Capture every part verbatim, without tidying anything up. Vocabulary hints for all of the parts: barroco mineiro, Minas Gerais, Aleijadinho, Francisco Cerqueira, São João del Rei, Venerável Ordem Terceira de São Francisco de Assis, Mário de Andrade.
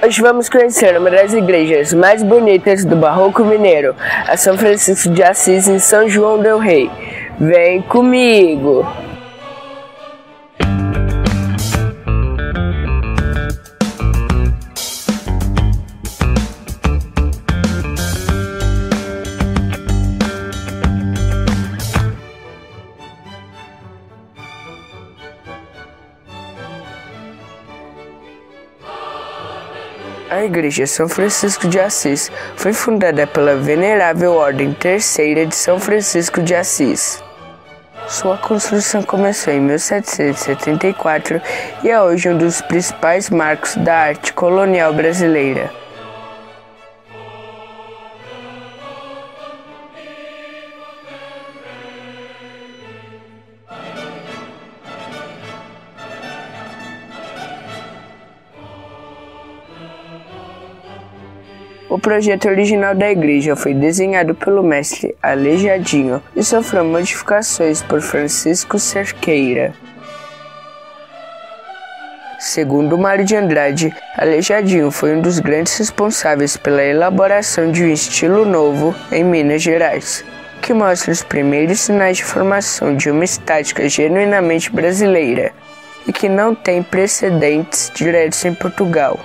Hoje vamos conhecer uma das igrejas mais bonitas do Barroco Mineiro, a São Francisco de Assis em São João del Rei. Vem comigo! A Igreja São Francisco de Assis foi fundada pela Venerável Ordem Terceira de São Francisco de Assis. Sua construção começou em mil setecentos e setenta e quatro e é hoje um dos principais marcos da arte colonial brasileira. O projeto original da igreja foi desenhado pelo mestre Aleijadinho e sofreu modificações por Francisco Cerqueira. Segundo Mário de Andrade, Aleijadinho foi um dos grandes responsáveis pela elaboração de um estilo novo em Minas Gerais, que mostra os primeiros sinais de formação de uma estética genuinamente brasileira e que não tem precedentes diretos em Portugal.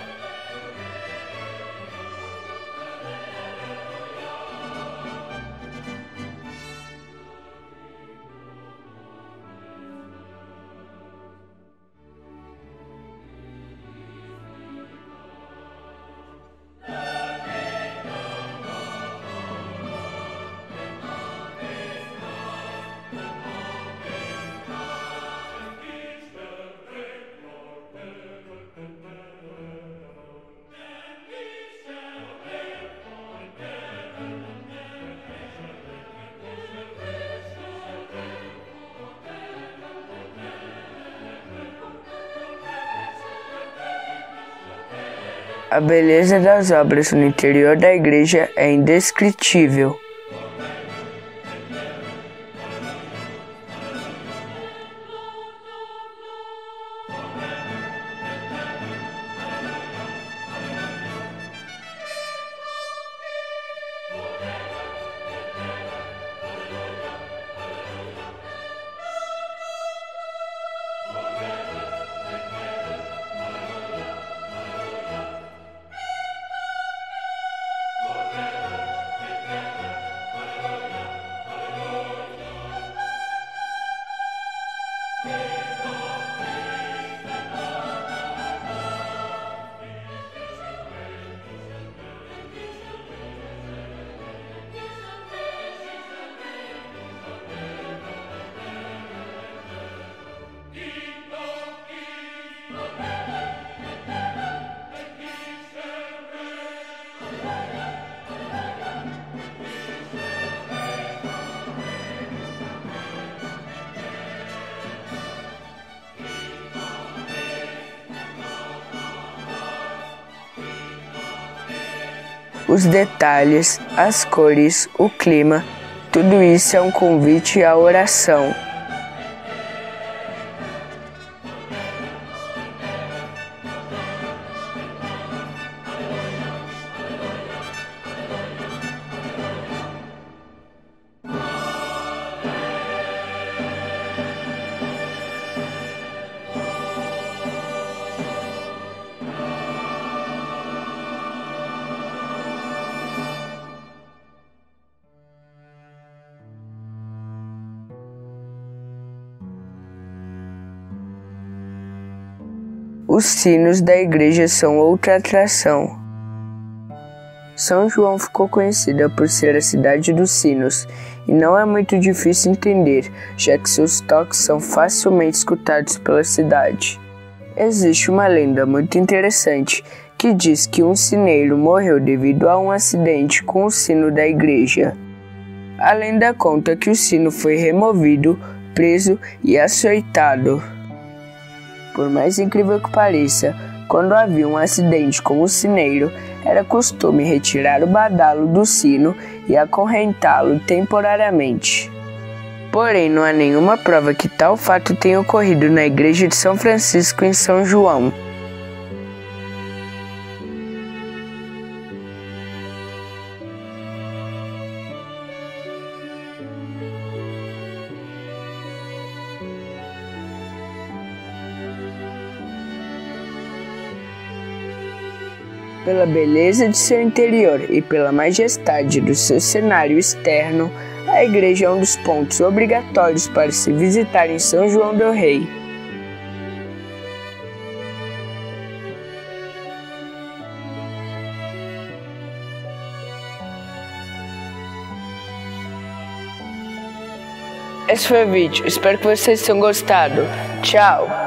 A beleza das obras no interior da igreja é indescritível. Os detalhes, as cores, o clima, tudo isso é um convite à oração. Os sinos da igreja são outra atração. São João ficou conhecida por ser a cidade dos sinos, e não é muito difícil entender, já que seus toques são facilmente escutados pela cidade. Existe uma lenda muito interessante, que diz que um sineiro morreu devido a um acidente com o sino da igreja. A lenda conta que o sino foi removido, preso e açoitado. Por mais incrível que pareça, quando havia um acidente com o sineiro, era costume retirar o badalo do sino e acorrentá-lo temporariamente. Porém, não há nenhuma prova que tal fato tenha ocorrido na Igreja de São Francisco em São João. pela beleza de seu interior e pela majestade do seu cenário externo, a igreja é um dos pontos obrigatórios para se visitar em São João del Rei. Esse foi o vídeo, espero que vocês tenham gostado. Tchau!